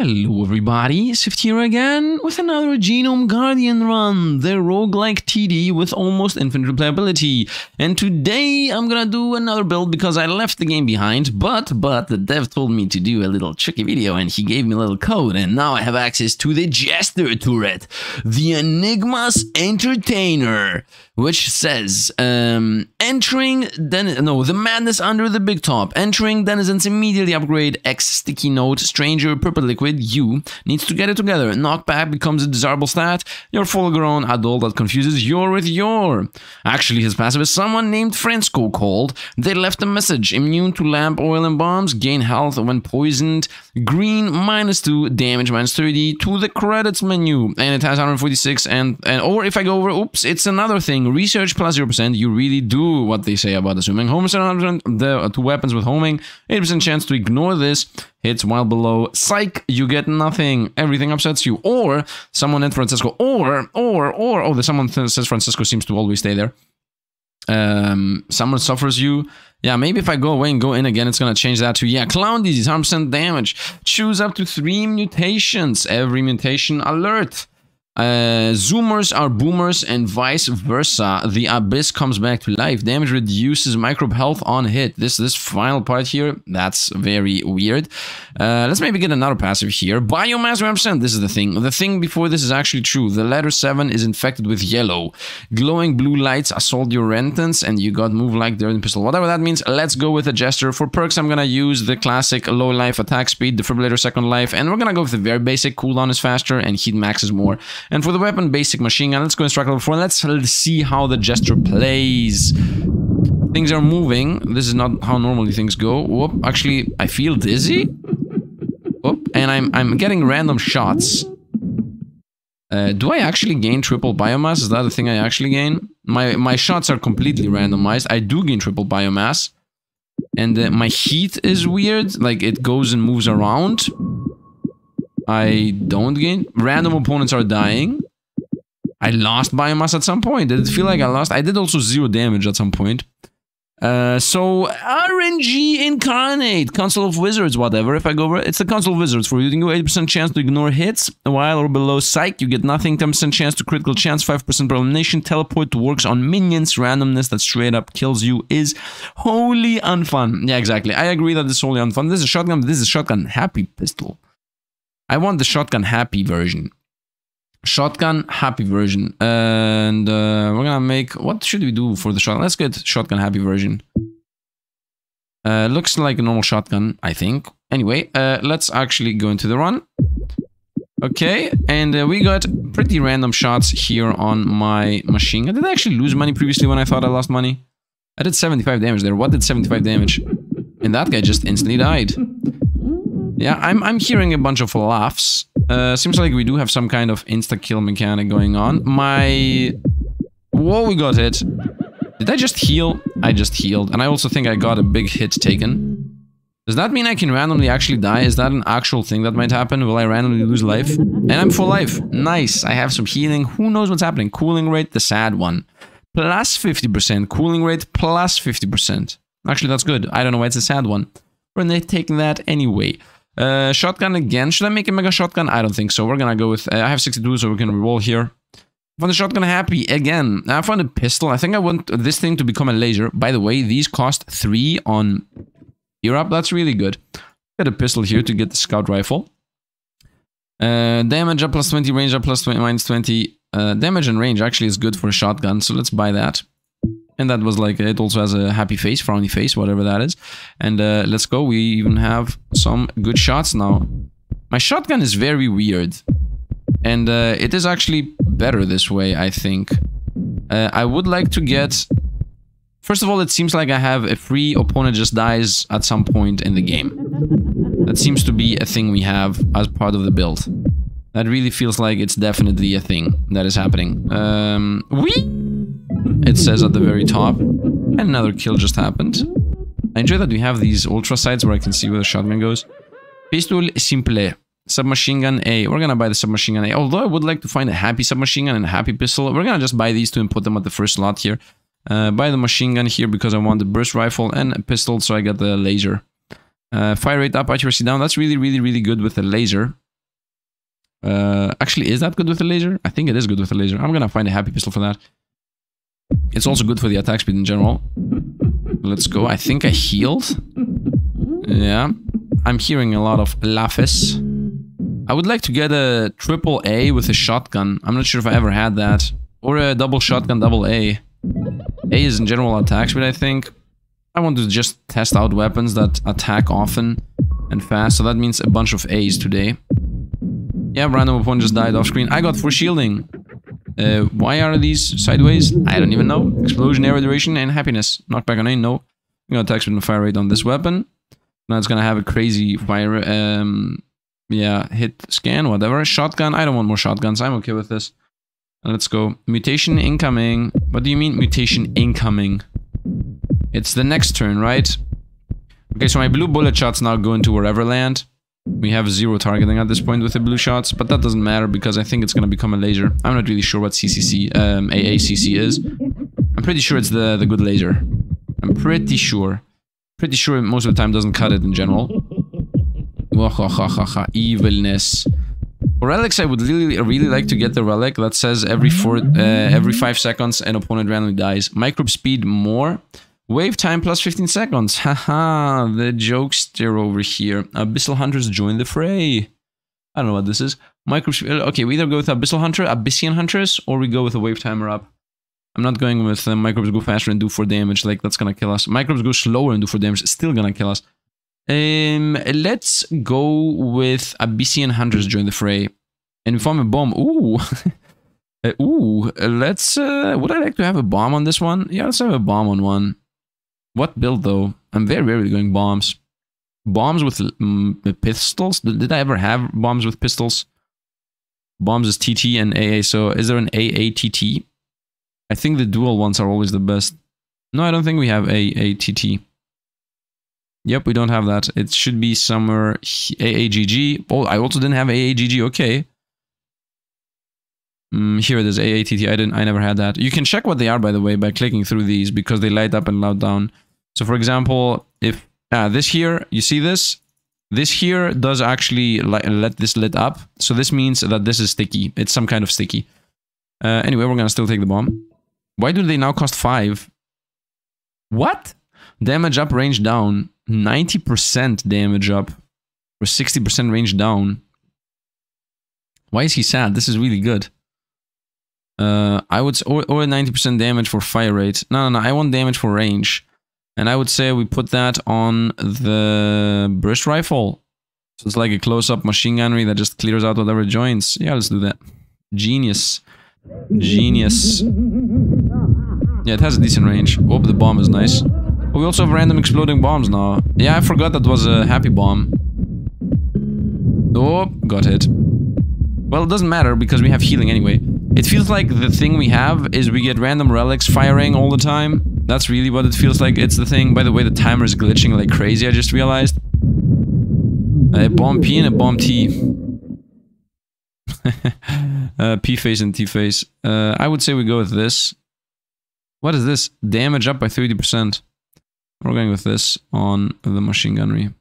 Hello everybody, Swift here again with another Genome Guardian run, the roguelike TD with almost infinite replayability. And today I'm gonna do another build because I left the game behind, but the dev told me to do a little tricky video and he gave me a little code and now I have access to the Jester Turret, the Enigmas Entertainer, which says, the madness under the big top, entering denizens immediately upgrade X sticky note, stranger, purple liquid, you needs to get it together. Knockback becomes a desirable stat. Your full-grown adult that confuses your with your. Actually, his passive is someone named Francisco called. They left a message. Immune to lamp, oil, and bombs. Gain health when poisoned. Green, -2. Damage, -30. To the credits menu. And it has 146 and or if I go over, oops, it's another thing. Research +0%. You really do what they say about assuming. Homing 100% to weapons with homing. 8% chance to ignore this. Hits while below. Psych, you get nothing. Everything upsets you. Or someone at Francisco. Oh, there's someone says Francisco seems to always stay there. Someone suffers you. Yeah, maybe if I go away and go in again, it's gonna change that to, yeah, clown disease, 100% damage. Choose up to 3 mutations. Every mutation alert. Zoomers are boomers and vice versa. The abyss comes back to life. Damage reduces microbe health on hit. This final part here, that's very weird. Let's maybe get another passive here. Biomass represent. This is the thing. The thing before this is actually true. The letter 7 is infected with yellow. Glowing blue lights assault your rentance and you got move like dirt and pistol. Whatever that means, let's go with a Jester. For perks, I'm gonna use the classic low life, attack speed, defibrillator, second life, and we're gonna go with the very basic. Cooldown is faster and heat max is more. And for the weapon, basic machine gun. Let's go instruct level 4. Let's see how the Jester plays. Things are moving. This is not how normally things go. Whoop. Actually, I feel dizzy. Whoop. And I'm getting random shots. Do I actually gain triple biomass? Is that the thing I actually gain? My shots are completely randomized. I do gain triple biomass. And my heat is weird. Like, it goes and moves around. I don't gain. Random opponents are dying. I lost biomass at some point. Did it feel like I lost? I did also 0 damage at some point. So RNG incarnate. Console of Wizards, whatever. If I go over, it's the Console of Wizards. For you, you can go 8% chance to ignore hits. While or below psych, you get nothing. 10% chance to critical chance. 5% per elimination. Teleport works on minions. Randomness that straight up kills you is wholly unfun. Yeah, exactly. I agree that it's wholly unfun. This is a shotgun. This is a Shotgun Happy pistol. I want the Shotgun Happy version. Shotgun Happy version. And we're gonna make... What should we do for the shotgun? Let's get Shotgun Happy version. Looks like a normal shotgun, I think. Anyway, let's actually go into the run. Okay, and we got pretty random shots here on my machine gun. Did I actually lose money previously when I thought I lost money? I did 75 damage there. What did 75 damage? And that guy just instantly died. Yeah, I'm hearing a bunch of laughs. Seems like we do have some kind of insta-kill mechanic going on. Whoa, we got hit. Did I just heal? I just healed. And I also think I got a big hit taken. Does that mean I can randomly actually die? Is that an actual thing that might happen? Will I randomly lose life? And I'm full life. Nice. I have some healing. Who knows what's happening? Cooling rate, the sad one. Plus 50%. Cooling rate, plus 50%. Actually, that's good. I don't know why it's a sad one. We're not taking that anyway. Shotgun again. Should I make a mega shotgun? I don't think so. We're gonna go with... I have 62, so we're gonna roll here. I found the Shotgun Happy again. I found a pistol. I think I want this thing to become a laser. By the way, these cost 3 on Europe. That's really good. Get a pistol here to get the scout rifle. Damage up +20, range up -20. Damage and range actually is good for a shotgun, so let's buy that. And that was like, it also has a happy face, frowny face, whatever that is. And let's go. We even have some good shots now. My shotgun is very weird. And it is actually better this way, I think. I would like to get... First of all, it seems like I have a free opponent just dies at some point in the game. That seems to be a thing we have as part of the build. That really feels like it's definitely a thing that is happening. Whee! It says at the very top. And another kill just happened. I enjoy that we have these ultra sights where I can see where the shotgun goes. Pistol simple. Submachine gun A. We're gonna buy the submachine gun A. Although I would like to find a happy submachine gun and a happy pistol. We're gonna just buy these two and put them at the first slot here. Buy the machine gun here because I want the burst rifle and a pistol, so I got the laser. Fire rate up, accuracy down. That's really, really, really good with the laser. Actually, is that good with a laser? I think it is good with a laser. I'm gonna find a happy pistol for that. It's also good for the attack speed in general. Let's go. I think I healed. Yeah. I'm hearing a lot of laughs. I would like to get a triple A with a shotgun. I'm not sure if I ever had that. Or a double shotgun, double A. A is in general attack speed, I think. I want to just test out weapons that attack often and fast. So that means a bunch of A's today. Yeah, random opponent just died off screen. I got 4 shielding. Why are these sideways? I don't even know. Explosion, air duration, and happiness. Knockback on A, no. I'm gonna attack with fire rate on this weapon. Now it's gonna have a crazy fire, yeah, hit scan, whatever. Shotgun, I don't want more shotguns, I'm okay with this. Let's go. Mutation incoming. What do you mean mutation incoming? It's the next turn, right? Okay, so my blue bullet shots now go into wherever land. We have 0 targeting at this point with the blue shots, but that doesn't matter because I think it's gonna become a laser. I'm not really sure what CCC, AACC is. I'm pretty sure it's the good laser. I'm pretty sure. Pretty sure most of the time doesn't cut it in general. Evilness. For relics, I would really like to get the relic that says every 5 seconds an opponent randomly dies. Microbe speed more. Wave time plus 15 seconds. Haha, the jokester over here. Abyssal hunters join the fray. I don't know what this is. Okay, we either go with Abyssal Hunter, Abyssian Hunters, or we go with a wave timer up. I'm not going with microbes go faster and do 4 damage. Like, that's gonna kill us. Microbes go slower and do 4 damage. Still gonna kill us. Let's go with Abyssian Hunters join the fray. And we form a bomb. Ooh. Let's... would I like to have a bomb on this one? Yeah, let's have a bomb on one. What build though? I'm very rarely going bombs. Bombs with pistols? Did I ever have bombs with pistols? Bombs is TT and AA, so is there an AATT? I think the dual ones are always the best. No, I don't think we have AATT. Yep, we don't have that. It should be somewhere AAGG. Oh, I also didn't have AAGG, okay. Here it is, AATT. I never had that. You can check what they are, by the way, by clicking through these, because they light up and loud down. So, for example, if this here, you see this? This here does actually let this lit up. So this means that this is sticky. It's some kind of sticky. Anyway, we're gonna still take the bomb. Why do they now cost 5? What? Damage up, range down. 90% damage up. Or 60% range down. Why is he sad? This is really good. I would, or 90% damage for fire rate. No, I want damage for range. And I would say we put that on the burst rifle. So it's like a close-up machine gunnery that just clears out whatever joins. Yeah, let's do that. Genius. Genius. Yeah, it has a decent range. Oh, the bomb is nice. Oh, we also have random exploding bombs now. Yeah, I forgot that was a happy bomb. Oh, got hit. Well, it doesn't matter because we have healing anyway. It feels like the thing we have is we get random relics firing all the time. That's really what it feels like. It's the thing. By the way, the timer is glitching like crazy, I just realized. A bomb P and a bomb T. P phase and T phase. I would say we go with this. What is this? Damage up by 30%. We're going with this on the machine gunnery.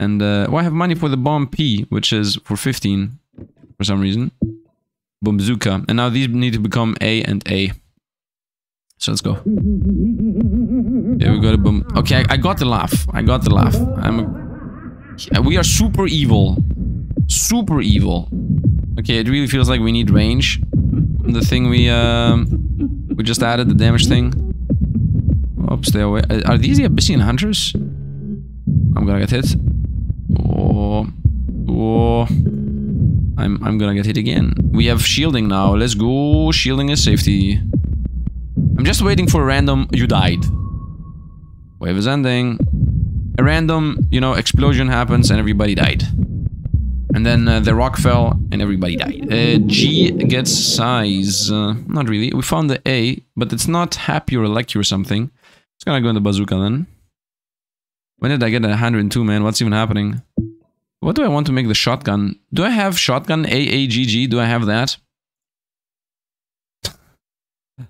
And well, I have money for the bomb P, which is for 15 for some reason. Bombzuka. And now these need to become A and A. So let's go. Yeah, we got a boom. Okay, I got the laugh. I got the laugh. We are super evil. Super evil. Okay, it really feels like we need range. The thing we just added, the damage thing. Oops, stay away. Are these the Abyssian Hunters? I'm gonna get hit. Oh. I'm gonna get hit again. We have shielding now. Let's go. Shielding is safety. I'm just waiting for a random... You died. Wave is ending. A random, you know, explosion happens and everybody died. And then the rock fell and everybody died. G gets size. Not really. We found the A, but it's not happy or lucky or something. It's gonna go in the bazooka then. When did I get 102, man? What's even happening? What do I want to make the shotgun? Do I have shotgun AAGG? Do I have that?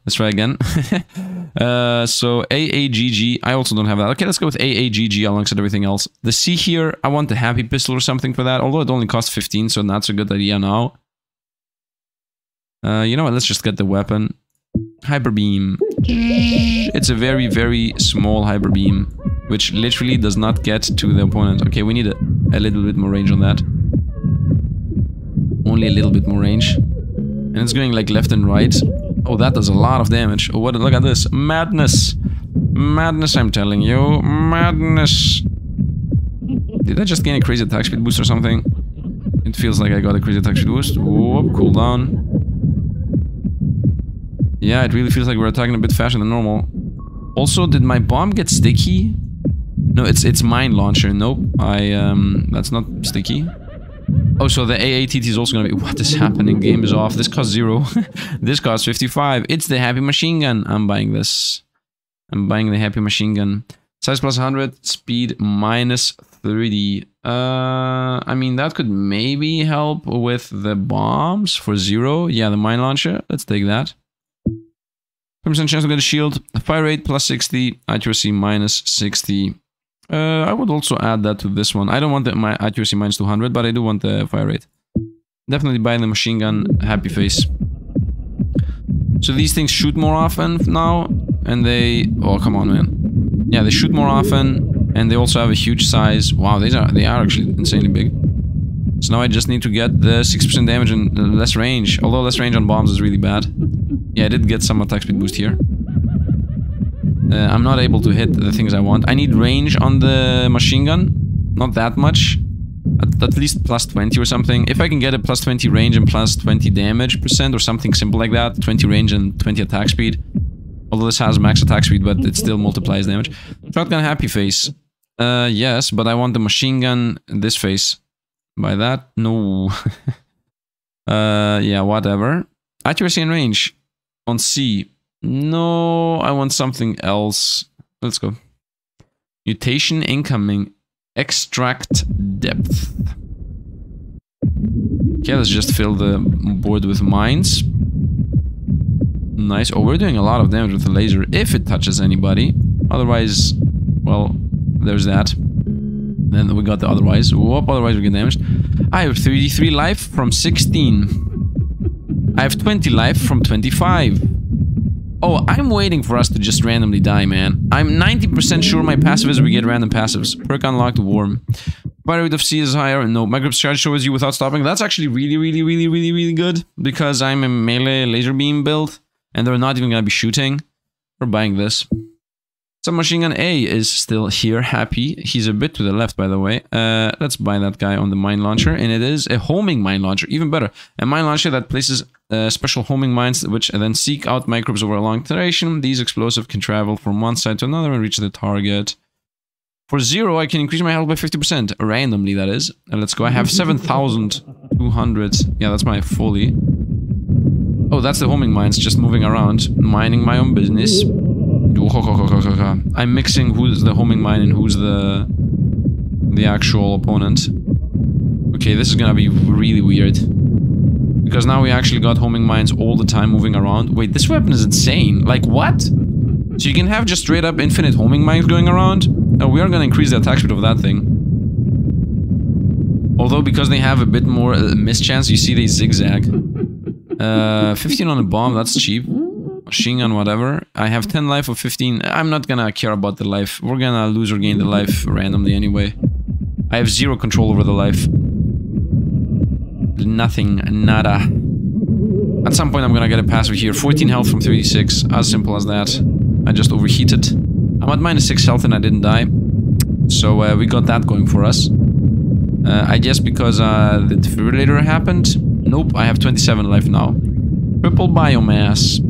Let's try again. So AAGG. I also don't have that. Okay, let's go with AAGG alongside everything else. The C here, I want the Happy Pistol or something for that. Although it only costs 15, so that's a good idea now. You know what? Let's just get the weapon. Hyper Beam. It's a very, very small Hyper Beam, which literally does not get to the opponent. Okay, we need a little bit more range on that. Only a little bit more range. And it's going like left and right. Oh, that does a lot of damage. Oh, what? Look at this. Madness. Madness, I'm telling you. Madness. Did I just gain a crazy attack speed boost or something? It feels like I got a crazy attack speed boost. Whoop, cooldown. Yeah, it really feels like we're attacking a bit faster than normal. Also, did my bomb get sticky? No, it's mine launcher. Nope, that's not sticky. Oh, so the AATT is also gonna be... What is happening? Game is off. This costs 0. This costs 55. It's the Happy Machine Gun. I'm buying this. I'm buying the Happy Machine Gun. Size plus 100, speed minus 30. I mean, that could maybe help with the bombs for 0. Yeah, the mine launcher. Let's take that. 10% chance to get a shield, fire rate plus 60, accuracy minus 60. I would also add that to this one. I don't want my accuracy minus 200, but I do want the fire rate. Definitely buy the machine gun, Happy Face. So these things shoot more often now, and they... Oh, come on, man. Yeah, they shoot more often, and they also have a huge size. Wow, they are actually insanely big. So now I just need to get the 6% damage and less range. Although less range on bombs is really bad. Yeah, I did get some attack speed boost here. I'm not able to hit the things I want. I need range on the machine gun. Not that much. At least plus 20 or something. If I can get a plus 20 range and plus 20 damage percent or something simple like that. 20 range and 20 attack speed. Although this has max attack speed, but it still multiplies damage. Shotgun Happy Face. Yes, but I want the machine gun this face. By that, no. Yeah, whatever. Accuracy and range. On C. No, I want something else. Let's go. Mutation incoming. Extract depth. Okay, let's just fill the board with mines. Nice. Oh, we're doing a lot of damage with the laser if it touches anybody. Otherwise, well, there's that. Then we got the otherwise. Whoop, otherwise we get damaged. I have 33 life from 16. I have 20 life from 25. Oh, I'm waiting for us to just randomly die, man. I'm 90% sure my passive is we get random passives. Perk unlocked, Worm. Fire rate of C is higher. No, my grip charge shows you without stopping. That's actually really, really, really, really, really good. Because I'm a melee laser beam build. And they're not even going to be shooting. We're buying this. Submachine Gun A is still here, Happy. He's a bit to the left, by the way. Let's buy that guy on the mine launcher. And it is a homing mine launcher, even better. A mine launcher that places special homing mines, which then seek out microbes over a long duration. These explosives can travel from one side to another and reach the target. For 0, I can increase my health by 50%. Randomly, that is. Let's go. I have 7,200. Yeah, that's my fully. Oh, that's the homing mines, just moving around. Mining my own business. I'm mixing who's the homing mine and who's the actual opponent. Okay, this is gonna be really weird. Because now we actually got homing mines all the time moving around. Wait, this weapon is insane. Like, what? So you can have just straight up infinite homing mines going around? Now we are gonna increase the attack speed of that thing. Although, because they have a bit more mischance, you see they zigzag. 15 on a bomb, that's cheap. Machine gun, whatever. I have 10 life or 15. I'm not gonna care about the life. We're gonna lose or gain the life randomly anyway. I have 0 control over the life. Nothing. Nada. At some point I'm gonna get a passive here. 14 health from 36. As simple as that. I just overheated. I'm at minus 6 health and I didn't die. So we got that going for us. I guess because the defibrillator happened. Nope, I have 27 life now. Triple biomass.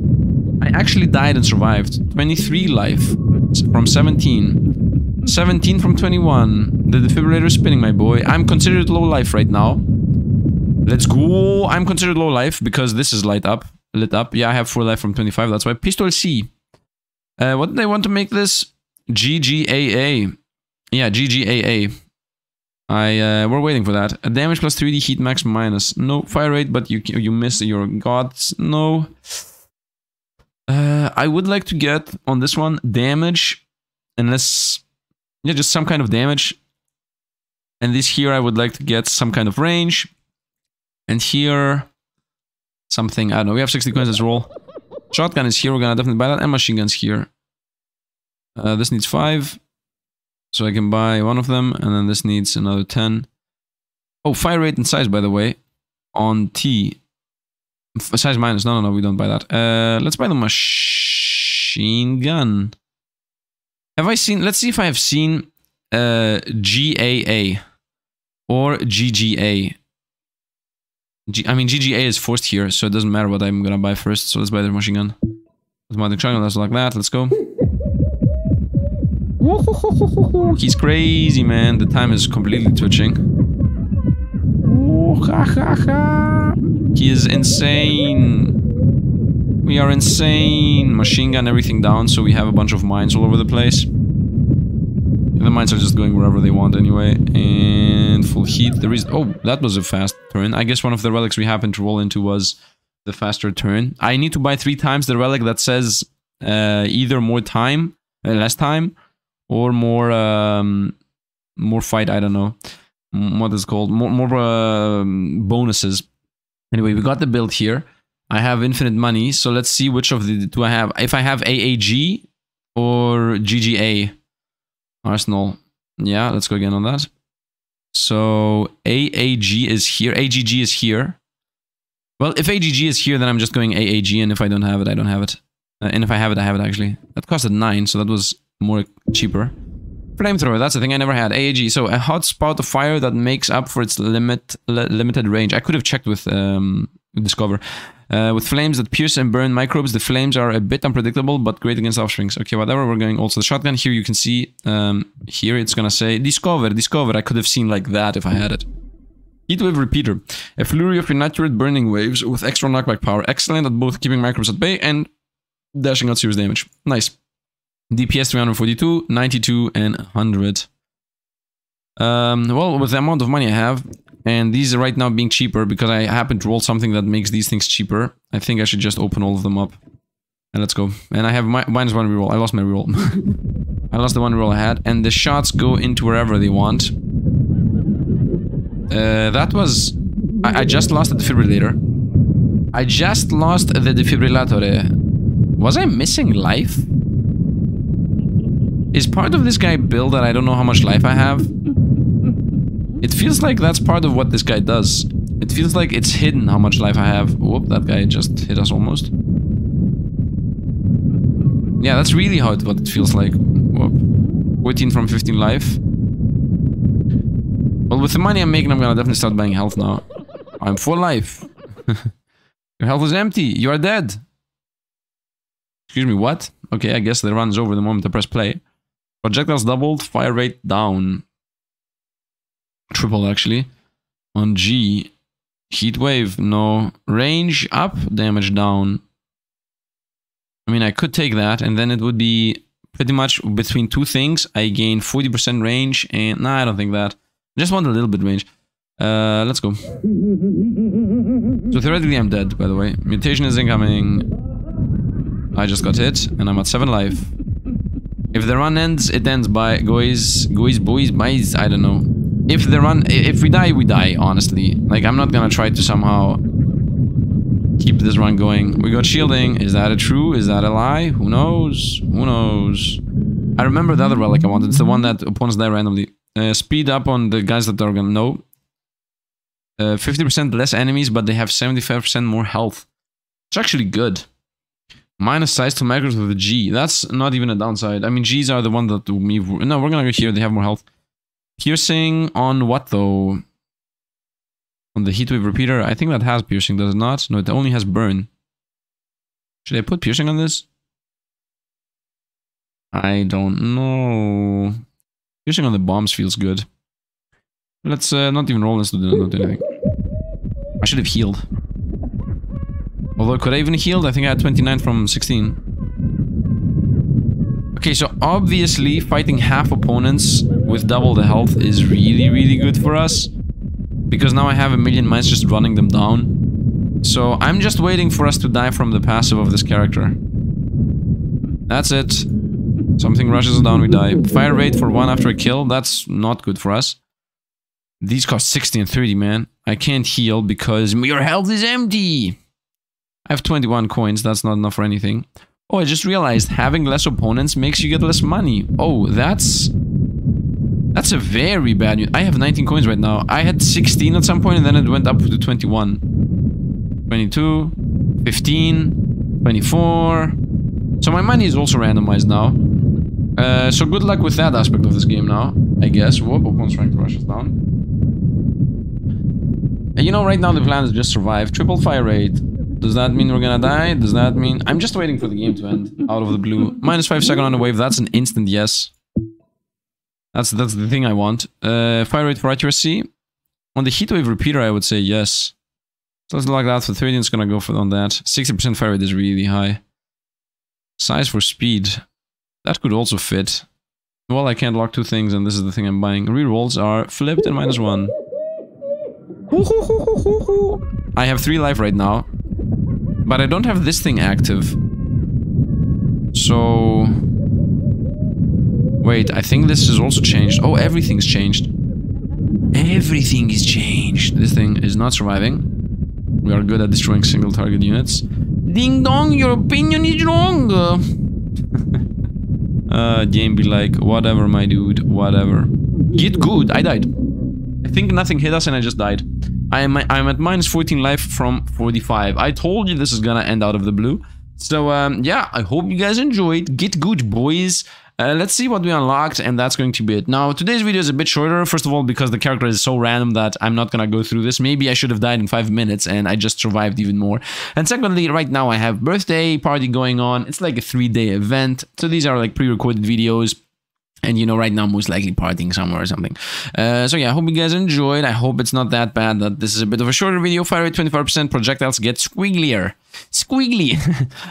I actually died and survived. 23 life from 17. 17 from 21. The defibrillator is spinning, my boy. I'm considered low life right now. Let's go. I'm considered low life because this is light up. Lit up. Yeah, I have 4 life from 25. That's why. Pistol C. What did I want to make this? GGAA. Yeah, GGAA. We're waiting for that. A damage plus 3D, heat max minus. No fire rate, but you miss your gods. No. I would like to get on this one damage, unless, yeah, just some kind of damage. And this here, I would like to get some kind of range. And here, something, I don't know, we have 60 coins, let's roll. Shotgun is here, we're gonna definitely buy that, and machine guns here. This needs 5, so I can buy one of them, and then this needs another 10. Oh, fire rate and size, by the way, on T. Size minus, no, we don't buy that. Let's buy the machine gun. Have I seen, let's see if I have seen GAA or GGA. I mean, GGA is forced here, so it doesn't matter what I'm gonna buy first, so let's buy the machine gun. Automatic shotgun, that's like that, let's go. He's crazy, man. The time is completely twitching. He is insane. We are insane. Machine gun everything down, so we have a bunch of mines all over the place. The mines are just going wherever they want anyway. And full heat. There is... Oh, that was a fast turn. I guess one of the relics we happened to roll into was the faster turn. I need to buy 3 times the relic that says either more time, less time, or more more fight, I don't know what it's called, more bonuses. Anyway, we got the build here. I have infinite money, so let's see which of the two I have. If I have AAG or GGA. Arsenal. Yeah, let's go again on that. So AAG is here, AGG is here. Well, if AGG is here, then I'm just going AAG, and if I don't have it, I don't have it. And if I have it, I have it actually. That costed 9, so that was more cheaper. Flamethrower, that's the thing I never had. AAG, so a hot spout of fire that makes up for its limited range. I could have checked with Discover. With flames that pierce and burn microbes, the flames are a bit unpredictable, but great against offsprings. Okay, whatever, we're going also the shotgun. Here you can see, here it's gonna say Discover. I could have seen like that if I had it. Heatwave repeater. A flurry of inaccurate burning waves with extra knockback power. Excellent at both keeping microbes at bay and dashing out serious damage. Nice. DPS 342, 92, and 100. Well, with the amount of money I have, and these are right now being cheaper because I happen to roll something that makes these things cheaper, I think I should just open all of them up. And let's go. And I have my minus one reroll. I lost my reroll. I lost the one reroll I had. And the shots go into wherever they want. That was... I just lost the defibrillator. I just lost the defibrillator. Was I missing life? Is part of this guy build that I don't know how much life I have? It feels like that's part of what this guy does. It feels like it's hidden how much life I have. Whoop, that guy just hit us almost. Yeah, that's really how what it feels like. Whoop. 14 from 15 life. Well, with the money I'm making, I'm gonna definitely start buying health now. I'm for life. Your health is empty. You are dead. Excuse me, what? Okay, I guess the run is over the moment I press play. Projectiles doubled, fire rate down. Triple actually. On G. Heat wave, no. Range up, damage down. I mean, I could take that, and then it would be pretty much between two things. I gain 40% range, and nah, I don't think that. I just want a little bit range. Let's go. So theoretically, I'm dead, by the way. Mutation is incoming. I just got hit, and I'm at 7 life. If the run ends, it ends by boys, I don't know. If we die, we die, honestly. Like, I'm not gonna try to somehow keep this run going. We got shielding. Is that a true? Is that a lie? Who knows? Who knows? I remember the other relic I wanted. It's the one that opponents die randomly. Speed up on the guys that are gonna know. 50% less enemies, but they have 75% more health. It's actually good. Minus size to micros with a G. That's not even a downside. I mean, Gs are the one that do me... No, we're gonna go here. They have more health. Piercing on what though? On the heatwave repeater? I think that has piercing, does it not? No, it only has burn. Should I put piercing on this? I don't know. Piercing on the bombs feels good. Let's not even roll this to not do anything. I should have healed. Although, could I even healed? I think I had 29 from 16. Okay, so obviously fighting half opponents with double the health is really, really good for us. Because now I have a million mines just running them down. So I'm just waiting for us to die from the passive of this character. That's it. Something rushes down, we die. Fire rate for 1 after a kill. That's not good for us. These cost 60 and 30, man. I can't heal because your health is empty. I have 21 coins. That's not enough for anything. Oh, I just realized having less opponents makes you get less money. Oh, that's a very bad news. I have 19 coins right now. I had 16 at some point and then it went up to 21. 22, 15, 24. So my money is also randomized now. So good luck with that aspect of this game now, I guess. Whoop, opponent's rank rushes down. And you know, right now the plan is just survive. Triple fire rate. Does that mean we're gonna die? Does that mean... I'm just waiting for the game to end out of the blue. Minus 5 seconds on a wave. That's an instant yes. That's the thing I want. Fire rate for accuracy. On the Heatwave repeater, I would say yes. So it's like that for 30. It's gonna go for on that. 60% fire rate is really high. Size for speed. That could also fit. Well, I can't lock two things, and this is the thing I'm buying. Rerolls are flipped and -1. I have 3 life right now. But I don't have this thing active. So... Wait, I think this is also changed. Oh, everything's changed. Everything is changed. This thing is not surviving. We are good at destroying single target units. Ding dong, your opinion is wrong! Game be like, whatever my dude, whatever. Get good, I died. I think nothing hit us and I just died. I'm at minus 14 life from 45. I told you this is gonna end out of the blue. So, yeah, I hope you guys enjoyed. Get good, boys. Let's see what we unlocked, and that's going to be it. Now, today's video is a bit shorter, first of all, because the character is so random that I'm not gonna go through this. Maybe I should have died in 5 minutes, and I just survived even more. And secondly, right now I have birthday party going on. It's like a 3-day event. So these are like pre-recorded videos. And, you know, right now, most likely partying somewhere or something. So, yeah, I hope you guys enjoyed. I hope it's not that bad that this is a bit of a shorter video. Fire rate 25%, projectiles get squigglier. Squiggly!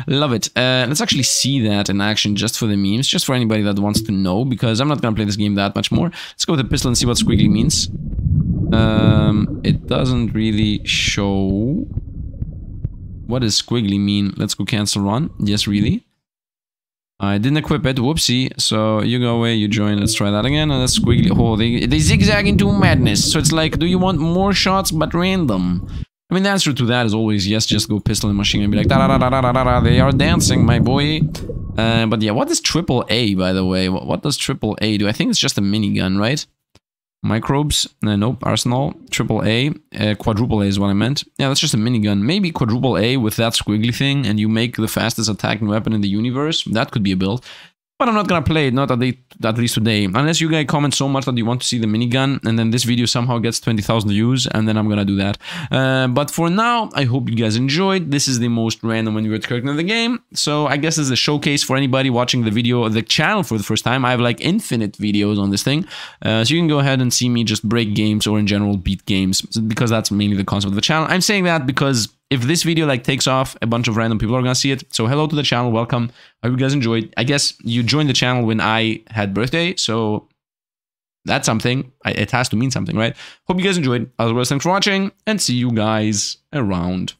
Love it. Let's actually see that in action just for the memes, just for anybody that wants to know, because I'm not going to play this game that much more. Let's go with the pistol and see what squiggly means. It doesn't really show... What does squiggly mean? Let's go cancel run. Yes, really? I didn't equip it, whoopsie, so you go away, you join, let's try that again, and that's squiggly. Oh, they zigzag into madness, so it's like, do you want more shots, but random? I mean, the answer to that is always yes, just go pistol and machine and be like, da-da-da-da-da-da-da, they are dancing, my boy. But yeah, what is triple A, by the way? What does triple A do? I think it's just a minigun, right? Microbes? Nope, arsenal, triple A, quadruple A is what I meant. Yeah, that's just a minigun. Maybe quadruple A with that squiggly thing and you make the fastest attacking weapon in the universe. That could be a build. But I'm not gonna play it, not at least today. Unless you guys comment so much that you want to see the minigun and then this video somehow gets 20,000 views and then I'm gonna do that. But for now, I hope you guys enjoyed. This is the most random and weird character in the game. So I guess this is a showcase for anybody watching the video or the channel for the first time. I have like infinite videos on this thing. So you can go ahead and see me just break games or in general beat games because that's mainly the concept of the channel. I'm saying that because... If this video like takes off, a bunch of random people are gonna see it. So hello to the channel, welcome. I hope you guys enjoyed. I guess you joined the channel when I had birthday, so that's something. It has to mean something, right? Hope you guys enjoyed. Otherwise, thanks for watching and see you guys around.